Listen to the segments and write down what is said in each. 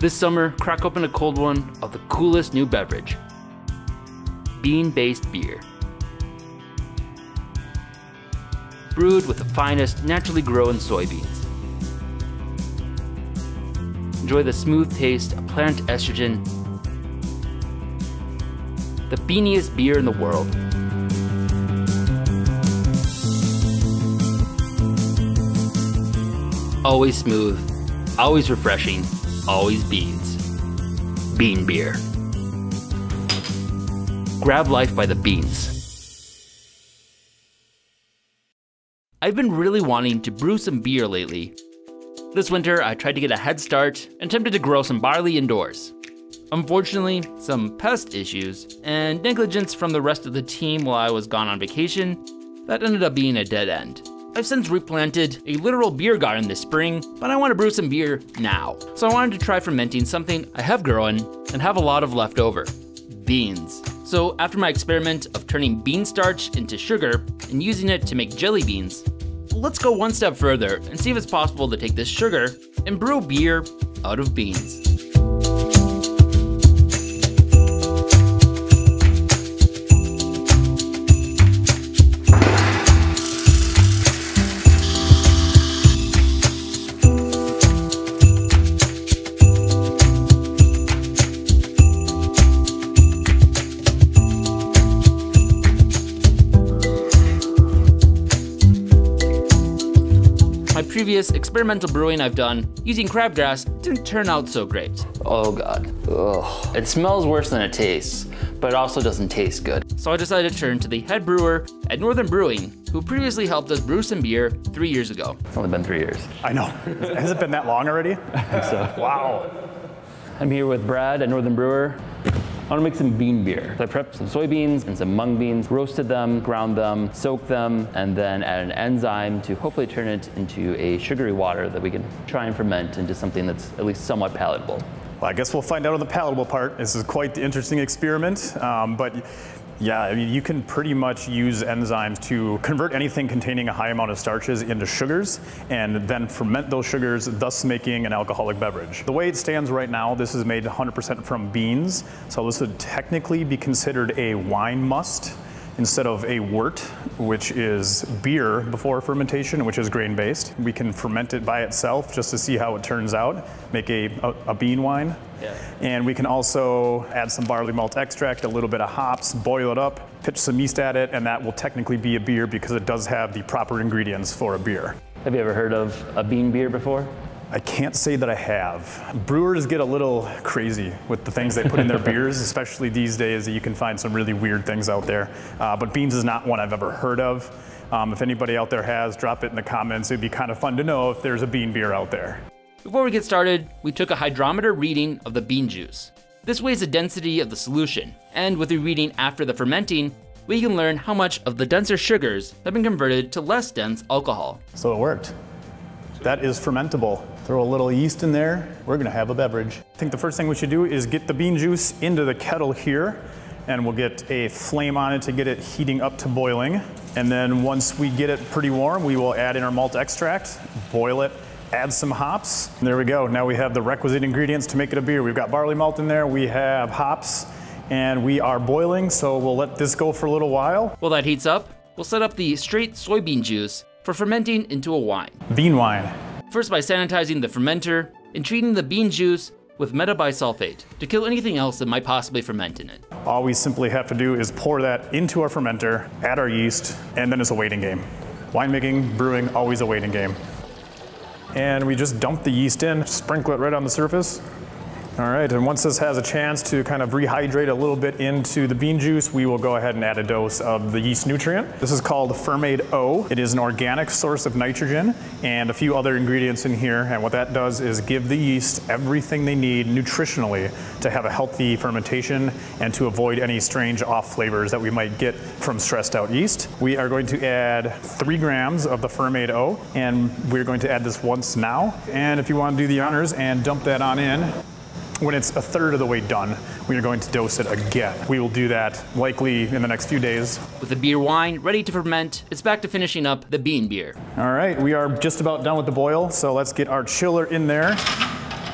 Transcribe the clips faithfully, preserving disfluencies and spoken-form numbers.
This summer, crack open a cold one of the coolest new beverage, bean-based beer. Brewed with the finest naturally grown soybeans. Enjoy the smooth taste of plant estrogen, the beaniest beer in the world. Always smooth, always refreshing, always beans. Bean beer. Grab life by the beans. I've been really wanting to brew some beer lately. This winter, I tried to get a head start and attempted to grow some barley indoors. Unfortunately, some pest issues and negligence from the rest of the team while I was gone on vacation, that ended up being a dead end. I've since replanted a literal beer garden this spring, but I want to brew some beer now. So I wanted to try fermenting something I have growing and have a lot of left over, beans. So after my experiment of turning bean starch into sugar and using it to make jelly beans, let's go one step further and see if it's possible to take this sugar and brew beer out of beans. Previous experimental brewing I've done using crabgrass didn't turn out so great. Oh God, ugh. It smells worse than it tastes, but it also doesn't taste good. So I decided to turn to the head brewer at Northern Brewing, who previously helped us brew some beer three years ago. It's only been three years. I know, has it been that long already? I think so. Wow. I'm here with Brad at Northern Brewer. I want to make some bean beer. So I prepped some soybeans and some mung beans, roasted them, ground them, soaked them, and then add an enzyme to hopefully turn it into a sugary water that we can try and ferment into something that's at least somewhat palatable. Well, I guess we'll find out on the palatable part. This is quite the interesting experiment, um, but yeah, I mean, you can pretty much use enzymes to convert anything containing a high amount of starches into sugars and then ferment those sugars, thus making an alcoholic beverage. The way it stands right now, this is made one hundred percent from beans, so this would technically be considered a wine must instead of a wort, which is beer before fermentation, which is grain-based. We can ferment it by itself just to see how it turns out, make a, a, a bean wine. Yeah. And we can also add some barley malt extract, a little bit of hops, boil it up, pitch some yeast at it, and that will technically be a beer because it does have the proper ingredients for a beer. Have you ever heard of a bean beer before? I can't say that I have. Brewers get a little crazy with the things they put in their beers, especially these days that you can find some really weird things out there. Uh, but beans is not one I've ever heard of. Um, if anybody out there has, drop it in the comments. It'd be kind of fun to know if there's a bean beer out there. Before we get started, we took a hydrometer reading of the bean juice. This weighs the density of the solution, and with the reading after the fermenting, we can learn how much of the denser sugars have been converted to less dense alcohol. So it worked. That is fermentable. Throw a little yeast in there, we're gonna have a beverage. I think the first thing we should do is get the bean juice into the kettle here, and we'll get a flame on it to get it heating up to boiling. And then once we get it pretty warm, we will add in our malt extract, boil it, add some hops. And there we go, now we have the requisite ingredients to make it a beer. We've got barley malt in there, we have hops, and we are boiling, so we'll let this go for a little while. While that heats up, we'll set up the straight soybean juice for fermenting into a wine. Bean wine. First by sanitizing the fermenter and treating the bean juice with metabisulfate to kill anything else that might possibly ferment in it. All we simply have to do is pour that into our fermenter, add our yeast, and then it's a waiting game. Winemaking, brewing, always a waiting game. And we just dump the yeast in, sprinkle it right on the surface. All right, and once this has a chance to kind of rehydrate a little bit into the bean juice, we will go ahead and add a dose of the yeast nutrient. This is called Fermaid O. It is an organic source of nitrogen and a few other ingredients in here. And what that does is give the yeast everything they need nutritionally to have a healthy fermentation and to avoid any strange off flavors that we might get from stressed out yeast. We are going to add three grams of the Fermaid O, and we're going to add this once now. And if you want to do the honors and dump that on in, when it's a third of the way done, we are going to dose it again. We will do that likely in the next few days. With the beer wine ready to ferment, it's back to finishing up the bean beer. All right, we are just about done with the boil, so let's get our chiller in there.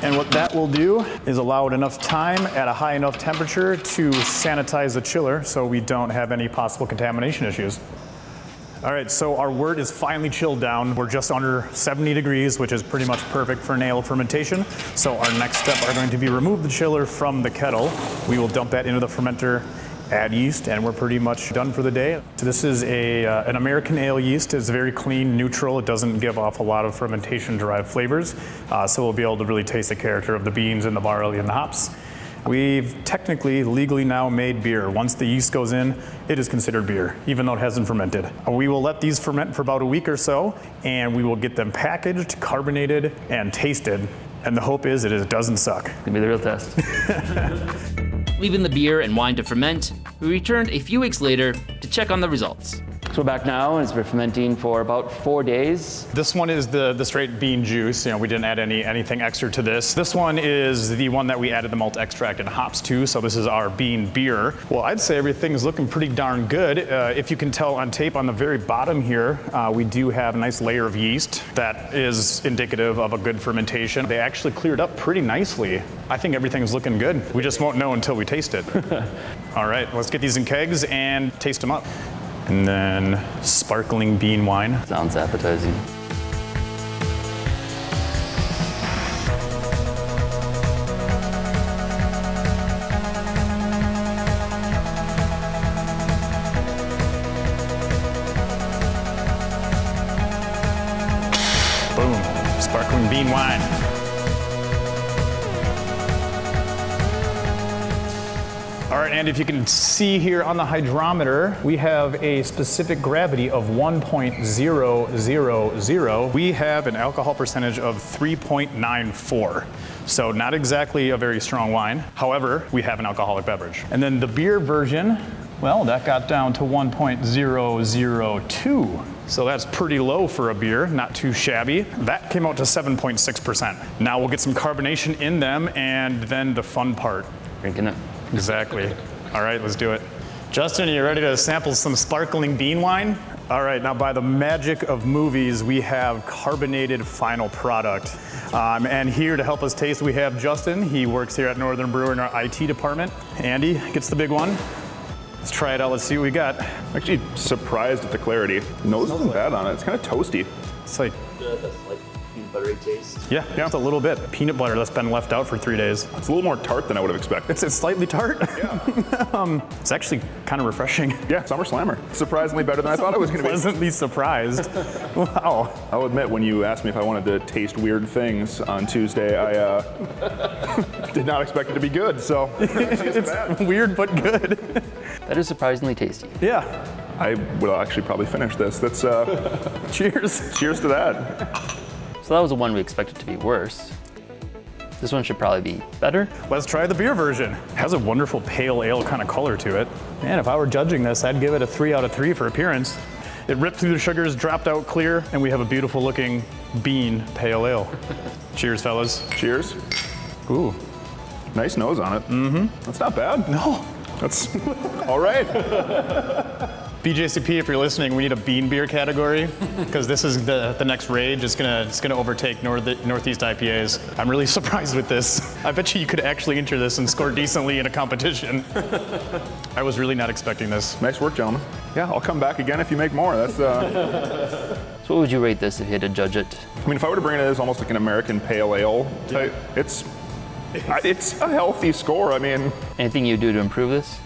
And what that will do is allow it enough time at a high enough temperature to sanitize the chiller so we don't have any possible contamination issues. All right, so our wort is finally chilled down. We're just under seventy degrees, which is pretty much perfect for an ale fermentation. So our next step are going to be remove the chiller from the kettle. We will dump that into the fermenter, add yeast, and we're pretty much done for the day. So this is a, uh, an American ale yeast. It's very clean, neutral. It doesn't give off a lot of fermentation-derived flavors, uh, so we'll be able to really taste the character of the beans and the barley and the hops. We've technically, legally now made beer. Once the yeast goes in, it is considered beer, even though it hasn't fermented. We will let these ferment for about a week or so, and we will get them packaged, carbonated, and tasted. And the hope is that it doesn't suck. It's gonna be the real test. Leaving the beer and wine to ferment, we returned a few weeks later to check on the results. So we're back now, and it's been fermenting for about four days. This one is the, the straight bean juice. You know, we didn't add any anything extra to this. This one is the one that we added the malt extract and hops to, so this is our bean beer. Well, I'd say everything is looking pretty darn good. Uh, if you can tell on tape on the very bottom here, uh, we do have a nice layer of yeast that is indicative of a good fermentation. They actually cleared up pretty nicely. I think everything's looking good. We just won't know until we taste it. All right, let's get these in kegs and taste them up. And then sparkling bean wine. Sounds appetizing. Boom, sparkling bean wine. All right, and if you can see here on the hydrometer, we have a specific gravity of one point zero zero zero. We have an alcohol percentage of three point nine four. So not exactly a very strong wine. However, we have an alcoholic beverage. And then the beer version, well, that got down to one point zero zero two. So that's pretty low for a beer, not too shabby. That came out to seven point six percent. Now we'll get some carbonation in them, and then the fun part. Drinking it. Exactly. All right, let's do it. Justin, are you ready to sample some sparkling bean wine? All right, now by the magic of movies, we have carbonated final product. Um, and here to help us taste, we have Justin. He works here at Northern Brewer in our I T department. Andy gets the big one. Let's try it out, let's see what we got. I'm actually surprised at the clarity. Nose isn't bad on it, it's kind of toasty. It's like... buttery taste. Yeah, yeah, just a little bit. Peanut butter that's been left out for three days. It's a little more tart than I would have expected. It's, it's slightly tart. Yeah. um, it's actually kind of refreshing. Yeah, Summer Slammer. Surprisingly better than I thought it was going to be. Pleasantly surprised. Wow. I'll admit, when you asked me if I wanted to taste weird things on Tuesday, I uh, did not expect it to be good, so it's bad. Weird but good. That is surprisingly tasty. Yeah. I will actually probably finish this. That's uh, cheers. Cheers to that. So that was the one we expected to be worse. This one should probably be better. Let's try the beer version. It has a wonderful pale ale kind of color to it. Man, if I were judging this, I'd give it a three out of three for appearance. It ripped through the sugars, dropped out clear, and we have a beautiful looking bean pale ale. Cheers, fellas. Cheers. Ooh. Nice nose on it. Mm-hmm. That's not bad. No. That's all right. B J C P, if you're listening, we need a bean beer category, because this is the, the next rage. It's gonna, it's gonna overtake north, Northeast I P As. I'm really surprised with this. I bet you you could actually enter this and score decently in a competition. I was really not expecting this. Nice work, gentlemen. Yeah, I'll come back again if you make more. That's. Uh... So what would you rate this if you had to judge it? I mean, if I were to bring it as almost like an American pale ale type, yeah. it's, it's a healthy score, I mean. Anything you do to improve this?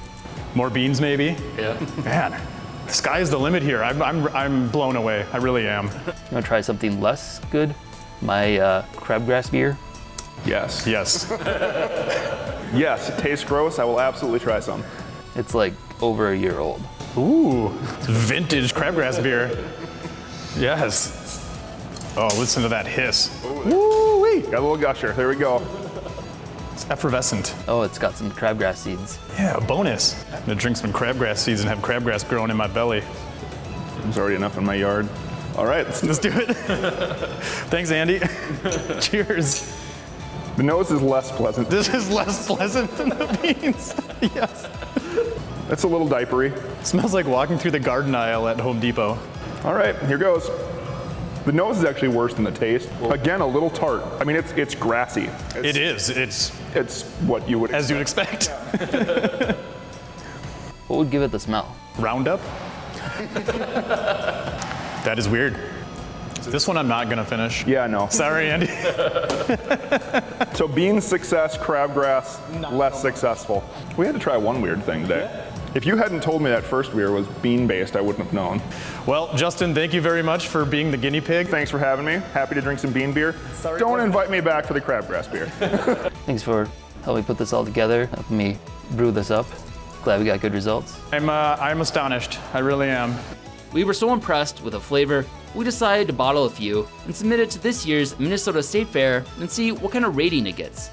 More beans, maybe? Yeah. Man. The sky's the limit here. I'm, I'm, I'm blown away. I really am. You want to try something less good? My uh, crabgrass beer? Yes. Yes. Yes, it tastes gross. I will absolutely try some. It's like over a year old. Ooh, vintage crabgrass beer. Yes. Oh, listen to that hiss. Woo-wee. Got a little gusher. There we go. It's effervescent. Oh, it's got some crabgrass seeds. Yeah, a bonus. I'm gonna drink some crabgrass seeds and have crabgrass growing in my belly. There's already enough in my yard. All right, let's, let's do it. Thanks, Andy. Cheers. The nose is less pleasant. This is less pleasant than the beans. Yes. That's a little diapery. It smells like walking through the garden aisle at Home Depot. All right, here goes. The nose is actually worse than the taste. Again, a little tart. I mean, it's it's grassy. It's, it is. It's it's what you would as expect. you would expect. Yeah. What would give it the smell? Roundup. That is weird. This one I'm not gonna finish. Yeah, no. Sorry, Andy. So beans success, crabgrass not less no. successful. We had to try one weird thing today. Yeah. If you hadn't told me that first beer was bean-based, I wouldn't have known. Well, Justin, thank you very much for being the guinea pig. Thanks for having me. Happy to drink some bean beer. Sorry, Don't invite me back for the crabgrass beer. Thanks for helping put this all together, helping me brew this up. Glad we got good results. I'm, uh, I'm astonished. I really am. We were so impressed with the flavor, we decided to bottle a few and submit it to this year's Minnesota State Fair and see what kind of rating it gets.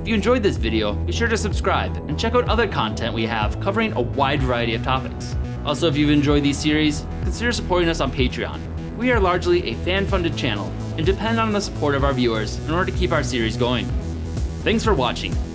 If you enjoyed this video, be sure to subscribe and check out other content we have covering a wide variety of topics. Also, if you've enjoyed these series, consider supporting us on Patreon. We are largely a fan-funded channel and depend on the support of our viewers in order to keep our series going. Thanks for watching.